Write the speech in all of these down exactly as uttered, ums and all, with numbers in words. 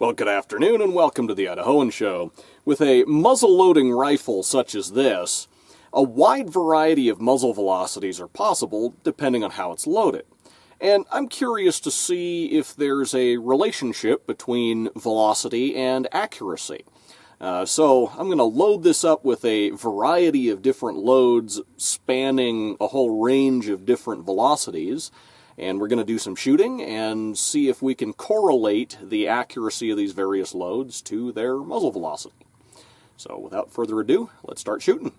Well, good afternoon and welcome to the Idahoan Show. With a muzzle-loading rifle such as this, a wide variety of muzzle velocities are possible depending on how it's loaded. And I'm curious to see if there's a relationship between velocity and accuracy. Uh, so I'm going to load this up with a variety of different loads spanning a whole range of different velocities. And we're going to do some shooting and see if we can correlate the accuracy of these various loads to their muzzle velocity. So without further ado, let's start shooting.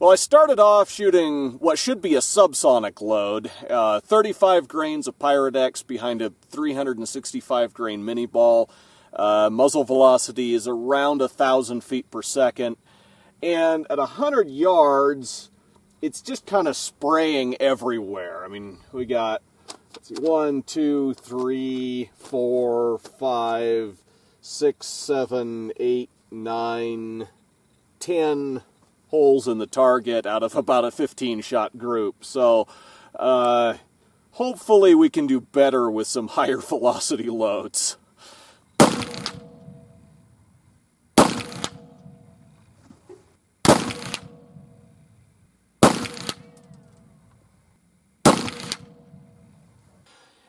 Well, I started off shooting what should be a subsonic load, uh, thirty-five grains of Pyrodex behind a three hundred sixty-five grain mini ball. Uh, muzzle velocity is around one thousand feet per second. And at one hundred yards, it's just kind of spraying everywhere. I mean, we got, let's see, one, two, three, four, five, six, seven, eight, nine, ten holes in the target out of about a fifteen shot group. So uh, hopefully we can do better with some higher velocity loads.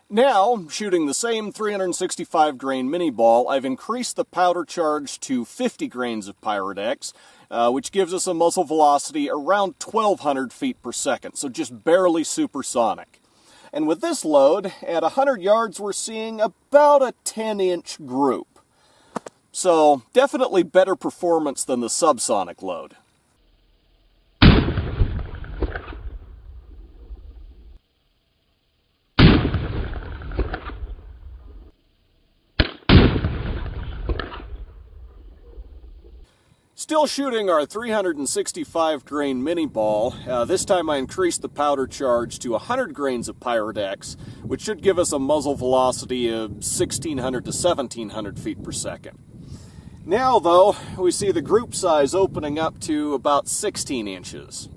Now, shooting the same three hundred sixty-five grain mini ball, I've increased the powder charge to fifty grains of Pyrodex, uh, which gives us a muzzle velocity around twelve hundred feet per second, so just barely supersonic. And with this load, at one hundred yards, we're seeing about a ten inch group. So, definitely better performance than the subsonic load. Still shooting our three hundred sixty-five grain mini ball. Uh, this time I increased the powder charge to one hundred grains of Pyrodex, which should give us a muzzle velocity of sixteen hundred to seventeen hundred feet per second. Now though, we see the group size opening up to about sixteen inches.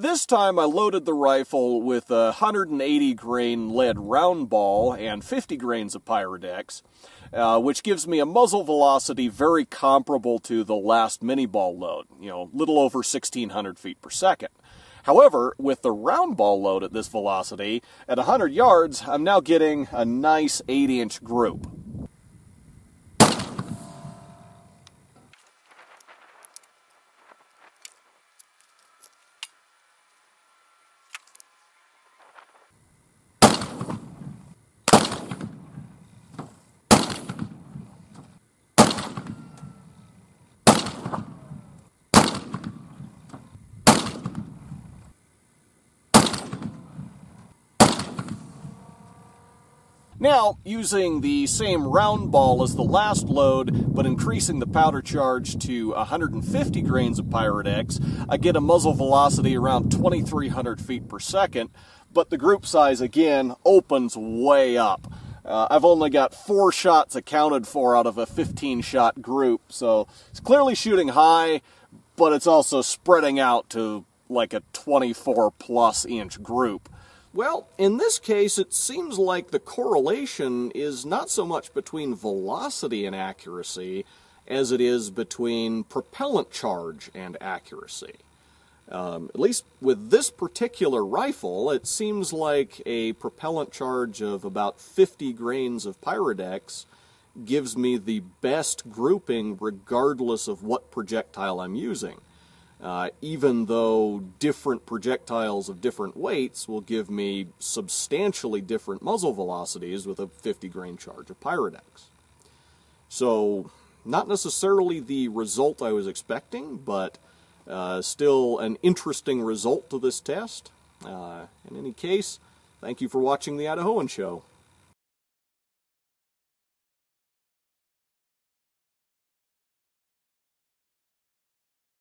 This time I loaded the rifle with a one hundred eighty grain lead round ball and fifty grains of Pyrodex, uh, which gives me a muzzle velocity very comparable to the last mini ball load, you know, little over sixteen hundred feet per second. However, with the round ball load at this velocity, at one hundred yards, I'm now getting a nice eight inch group. Now, using the same round ball as the last load, but increasing the powder charge to one hundred fifty grains of Pyrodex, I get a muzzle velocity around twenty-three hundred feet per second, but the group size, again, opens way up. Uh, I've only got four shots accounted for out of a fifteen shot group, so it's clearly shooting high, but it's also spreading out to like a twenty-four plus inch group. Well, in this case, it seems like the correlation is not so much between velocity and accuracy as it is between propellant charge and accuracy. Um, at least with this particular rifle, it seems like a propellant charge of about fifty grains of Pyrodex gives me the best grouping regardless of what projectile I'm using. Uh, even though different projectiles of different weights will give me substantially different muzzle velocities with a fifty grain charge of Pyrodex. So Not necessarily the result I was expecting, but uh, still an interesting result to this test. Uh, in any case, thank you for watching the Idahoan Show.